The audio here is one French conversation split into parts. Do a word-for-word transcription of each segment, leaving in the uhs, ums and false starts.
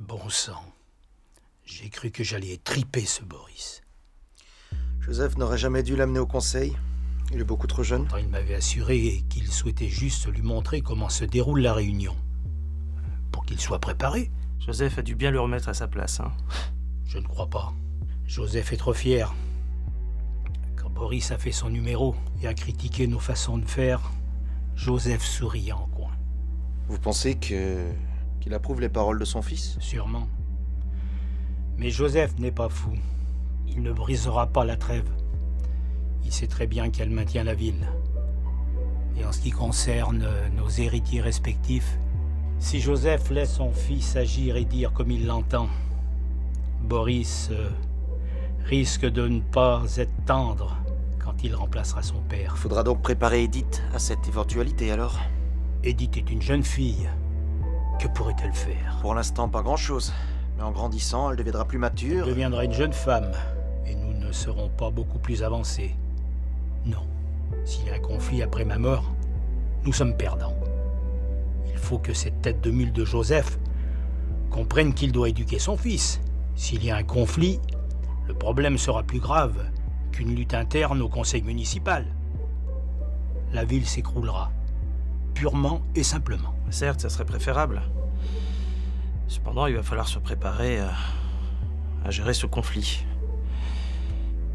Bon sang. J'ai cru que j'allais étriper ce Boris. Joseph n'aurait jamais dû l'amener au conseil. Il est beaucoup trop jeune. Il m'avait assuré qu'il souhaitait juste lui montrer comment se déroule la réunion. Pour qu'il soit préparé. Joseph a dû bien le remettre à sa place, hein. Je ne crois pas. Joseph est trop fier. Quand Boris a fait son numéro et a critiqué nos façons de faire, Joseph souriait en coin. Vous pensez que... qu'il approuve les paroles de son fils? Sûrement. Mais Joseph n'est pas fou. Il ne brisera pas la trêve. Il sait très bien qu'elle maintient la ville. Et en ce qui concerne nos héritiers respectifs, si Joseph laisse son fils agir et dire comme il l'entend, Boris euh, risque de ne pas être tendre quand il remplacera son père. Il faudra donc préparer Edith à cette éventualité, alors. Edith est une jeune fille. Que pourrait-elle faire? Pour l'instant, pas grand-chose. Mais en grandissant, elle deviendra plus mature. Elle deviendra une jeune femme. Et nous ne serons pas beaucoup plus avancés. Non. S'il y a un conflit après ma mort, nous sommes perdants. Il faut que cette tête de mule de Joseph comprenne qu'il doit éduquer son fils. S'il y a un conflit, le problème sera plus grave qu'une lutte interne au conseil municipal. La ville s'écroulera, purement et simplement. Certes, ça serait préférable. Cependant, il va falloir se préparer à, à gérer ce conflit.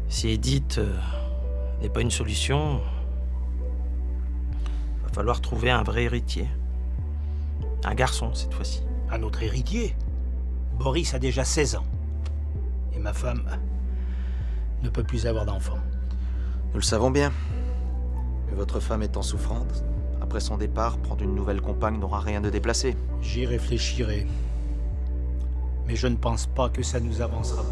Si Edith euh, n'est pas une solution, il va falloir trouver un vrai héritier. Un garçon, cette fois-ci. Un autre héritier? Boris a déjà seize ans. Et ma femme ne peut plus avoir d'enfant. Nous le savons bien. Mais votre femme étant souffrante, après son départ, prendre une nouvelle compagne n'aura rien de déplacé. J'y réfléchirai. Mais je ne pense pas que ça nous avancera.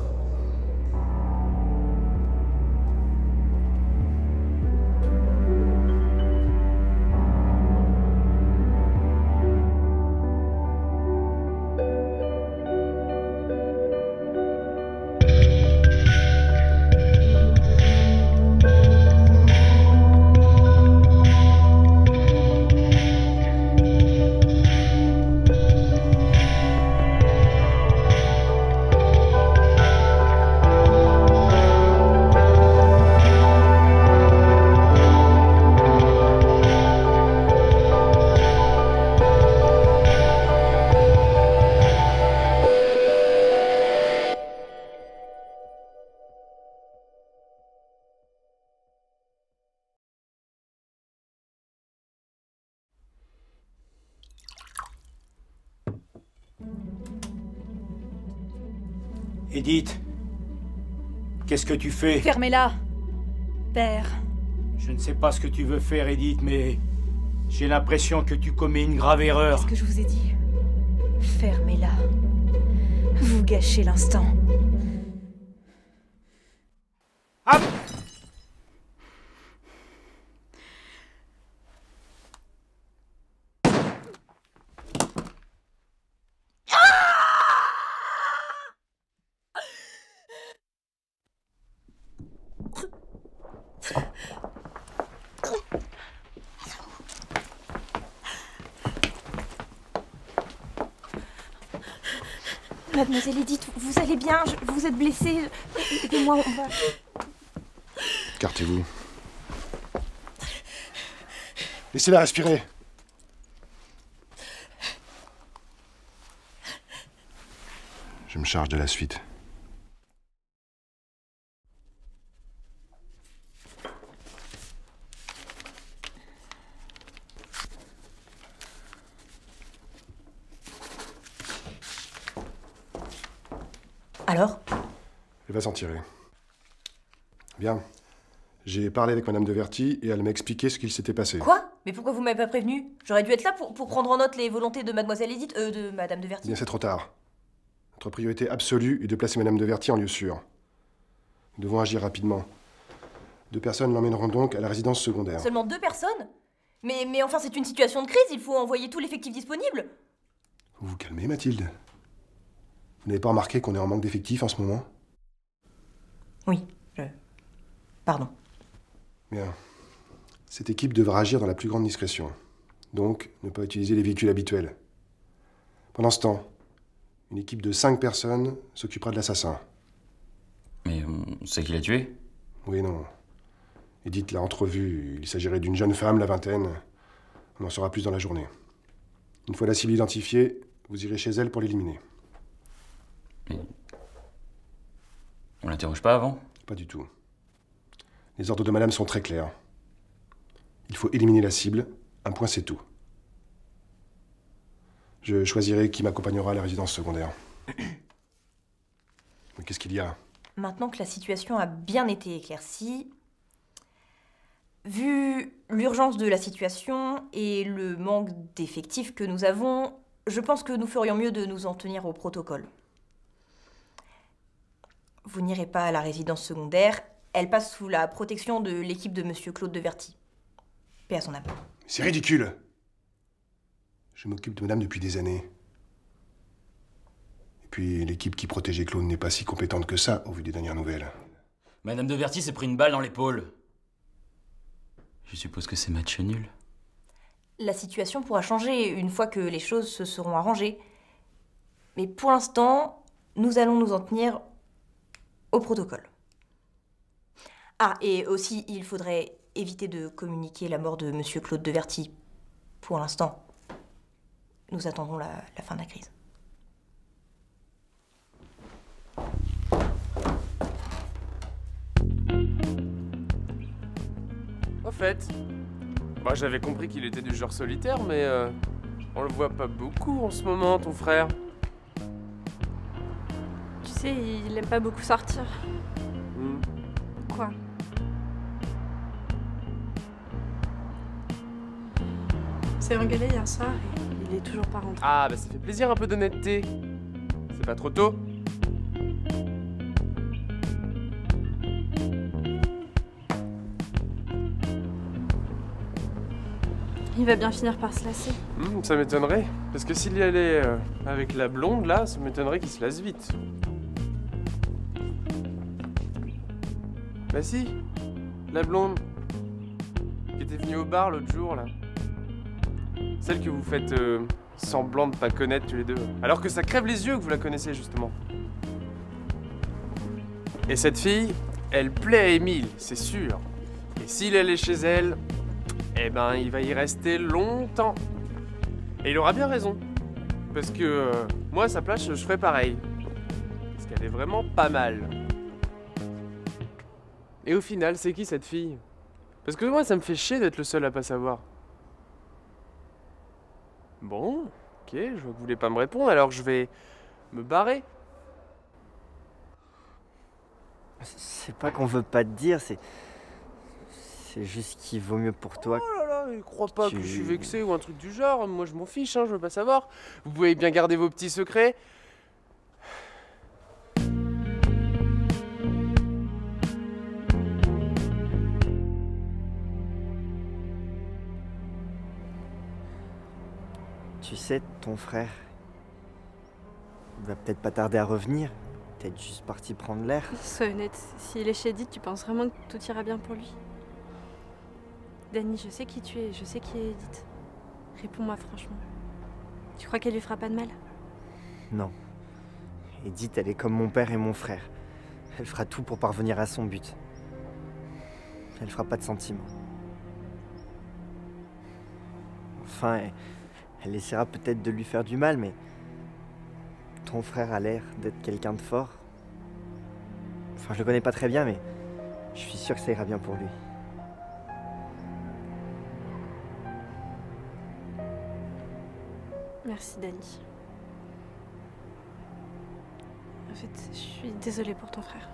Edith, qu'est-ce que tu fais? Fermez-la, père. Je ne sais pas ce que tu veux faire, Edith, mais j'ai l'impression que tu commets une grave erreur. Qu'est-ce que je vous ai dit? Fermez-la. Vous gâchez l'instant. Hop! Mademoiselle Edith, vous allez bien? Je, vous êtes blessée? Aidez-moi, on va... Écartez-vous. Laissez-la respirer. Je me charge de la suite. Alors? Elle va s'en tirer. Bien. J'ai parlé avec madame De Verti et elle m'a expliqué ce qu'il s'était passé. Quoi? Mais pourquoi vous m'avez pas prévenu? J'aurais dû être là pour, pour prendre en note les volontés de mademoiselle Edith, euh, de madame De Verti. Bien, c'est trop tard. Notre priorité absolue est de placer madame De Verti en lieu sûr. Nous devons agir rapidement. Deux personnes l'emmèneront donc à la résidence secondaire. Seulement deux personnes? Mais, mais enfin, c'est une situation de crise, il faut envoyer tout l'effectif disponible. Vous vous calmez, Mathilde? Vous n'avez pas remarqué qu'on est en manque d'effectifs en ce moment? Oui, je... Pardon. Bien. Cette équipe devra agir dans la plus grande discrétion. Donc, ne pas utiliser les véhicules habituels. Pendant ce temps, Une équipe de cinq personnes s'occupera de l'assassin. Mais on sait qui l'a tué? Oui, non. Edith l'a entrevue. Il s'agirait d'une jeune femme, la vingtaine. On en saura plus dans la journée. Une fois la cible identifiée, vous irez chez elle pour l'éliminer. Mais... on l'interroge pas avant? Pas du tout. Les ordres de madame sont très clairs. Il faut éliminer la cible. Un point, c'est tout. Je choisirai qui m'accompagnera à la résidence secondaire. Mais qu'est-ce qu'il y a? Maintenant que la situation a bien été éclaircie, vu l'urgence de la situation et le manque d'effectifs que nous avons, je pense que nous ferions mieux de nous en tenir au protocole. Vous n'irez pas à la résidence secondaire, elle passe sous la protection de l'équipe de monsieur Claude De Verti. Paix à son âme. C'est ridicule! Je m'occupe de madame depuis des années. Et puis, l'équipe qui protégeait Claude n'est pas si compétente que ça, au vu des dernières nouvelles. Madame De Verti s'est pris une balle dans l'épaule. Je suppose que c'est match nul. La situation pourra changer une fois que les choses se seront arrangées. Mais pour l'instant, nous allons nous en tenir au protocole. Ah, et aussi, il faudrait éviter de communiquer la mort de monsieur Claude De Verti, pour l'instant. Nous attendrons la, la fin de la crise. Au fait, moi j'avais compris qu'il était du genre solitaire, mais euh, on le voit pas beaucoup en ce moment, ton frère. Tu sais, il aime pas beaucoup sortir. Mmh. Quoi? On s'est engueulé hier soir. Et... il est toujours pas rentré. Ah, bah ça fait plaisir un peu d'honnêteté. C'est pas trop tôt? Il va bien finir par se lasser. Mmh, ça m'étonnerait. Parce que s'il y allait euh, avec la blonde, là, ça m'étonnerait qu'il se lasse vite. Bah si, la blonde qui était venue au bar l'autre jour, là. Celle que vous faites euh, semblant de pas connaître tous les deux. Alors que ça crève les yeux que vous la connaissez, justement. Et cette fille, elle plaît à Emile, c'est sûr. Et s'il allait chez elle, eh ben, il va y rester longtemps. Et il aura bien raison. Parce que euh, moi, à sa place, je ferais pareil. Parce qu'elle est vraiment pas mal. Et au final, c'est qui cette fille? Parce que moi, ça me fait chier d'être le seul à pas savoir. Bon, ok, je vois que vous voulez pas me répondre, alors je vais me barrer. C'est pas qu'on veut pas te dire, c'est... c'est juste qu'il vaut mieux pour toi... Oh là là, il croit pas tu... que je suis vexé ou un truc du genre, moi je m'en fiche, hein, je veux pas savoir. Vous pouvez bien garder vos petits secrets. Tu sais, ton frère, il va peut-être pas tarder à revenir, peut-être juste parti prendre l'air. Sois honnête, s'il est chez Edith, tu penses vraiment que tout ira bien pour lui? Danny, je sais qui tu es, je sais qui est Edith. Réponds-moi franchement. Tu crois qu'elle lui fera pas de mal? Non. Edith, elle est comme mon père et mon frère. Elle fera tout pour parvenir à son but. Elle fera pas de sentiments. Enfin, elle... elle essaiera peut-être de lui faire du mal, mais ton frère a l'air d'être quelqu'un de fort. Enfin, je le connais pas très bien, mais je suis sûr que ça ira bien pour lui. Merci, Danny. En fait, je suis désolée pour ton frère.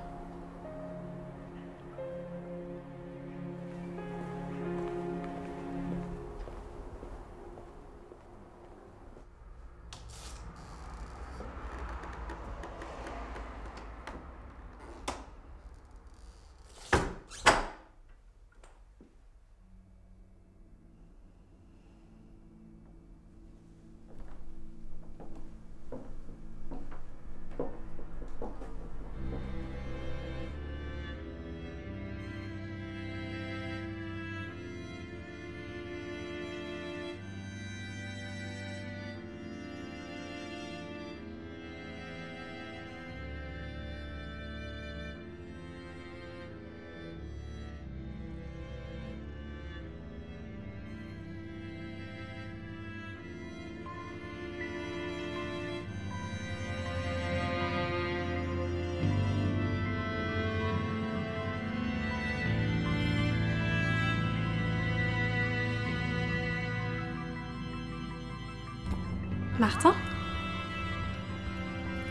Martin ?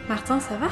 Martin, ça va ?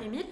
Emile ?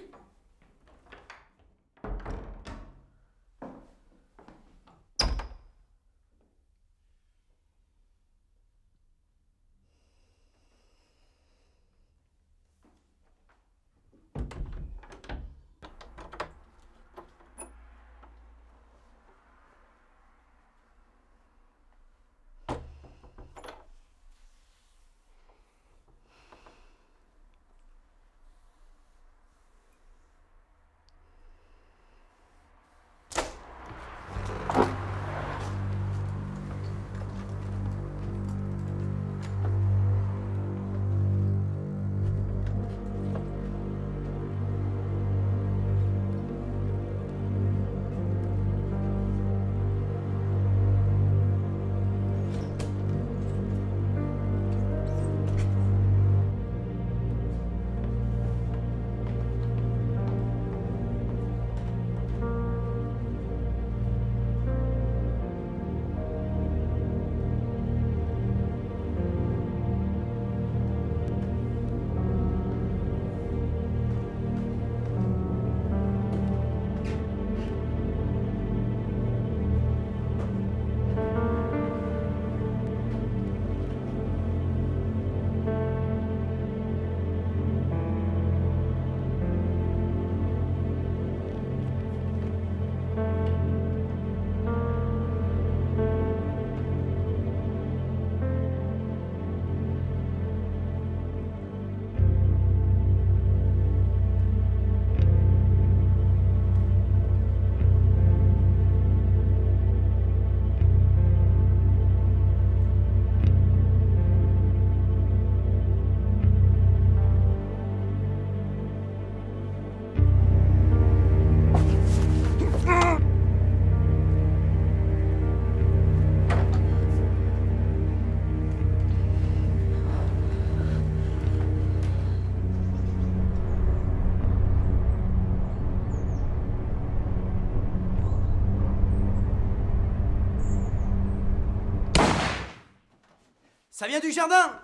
Ça vient du jardin!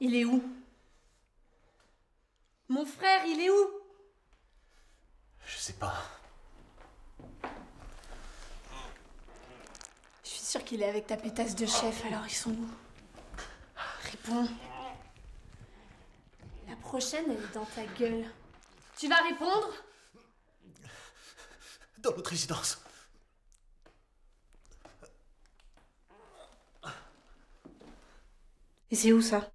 Il est où? Mon frère, il est où? Je sais pas. Je suis sûre qu'il est avec ta pétasse de chef, alors ils sont où? Réponds. La prochaine, elle est dans ta gueule. Tu vas répondre? Dans l'autre résidence. Et c'est où ça?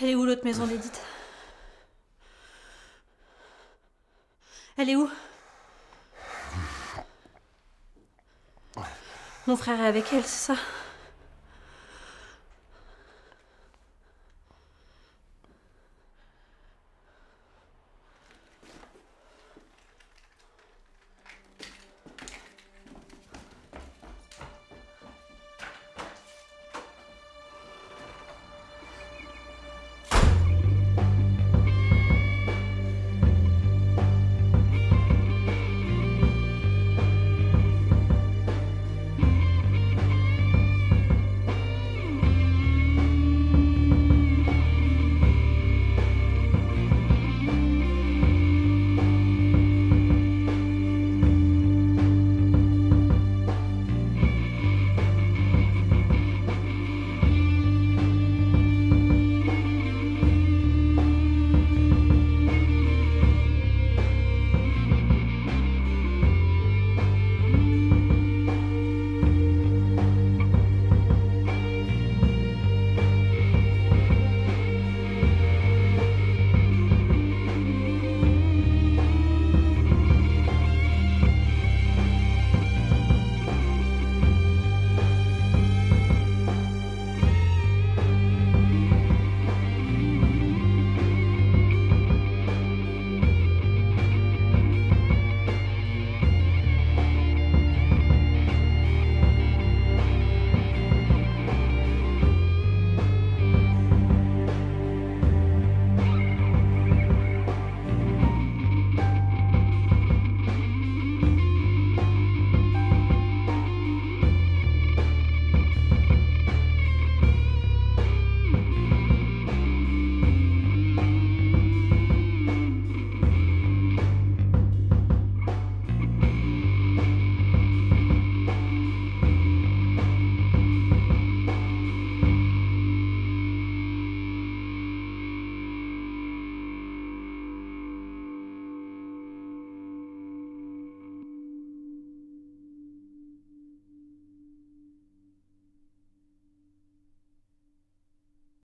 Elle est où l'autre maison d'Edith? Elle est où? Mon frère est avec elle, c'est ça?